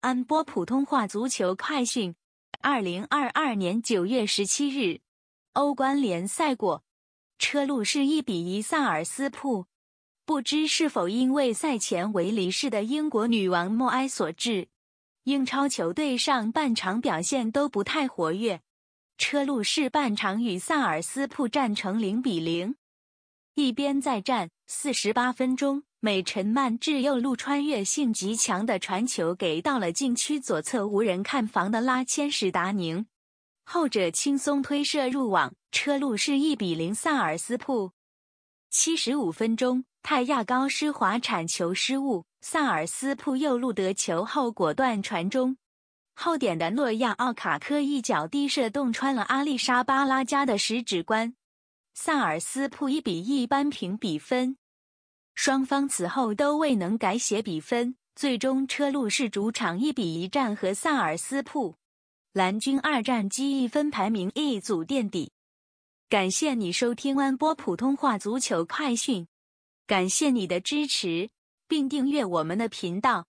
安播普通话足球快讯：2022年9月17日，欧冠联赛果，车路士1-1萨尔斯堡，不知是否因为赛前为离世的英国女王默哀所致。英超球队上半场表现都不太活跃，车路士半场与萨尔斯堡战成0-0。一边再战48分钟，美陈曼至右路穿越性极强的传球给到了禁区左侧无人看防的拉千史达宁，后者轻松推射入网，车路士1-0萨尔斯堡。75分钟，泰亚高施华铲球失误，萨尔斯堡右路得球后果断传中，后点的诺亚奥卡科一脚低射洞穿了阿丽莎巴拉加的食指关，萨尔斯堡1-1扳平比分。双方此后都未能改写比分，最终车路士主场1-1战和萨尔斯堡，蓝军二战积一分排名一组垫底。感谢你收听安播普通话足球快讯，感谢你的支持，并订阅我们的频道。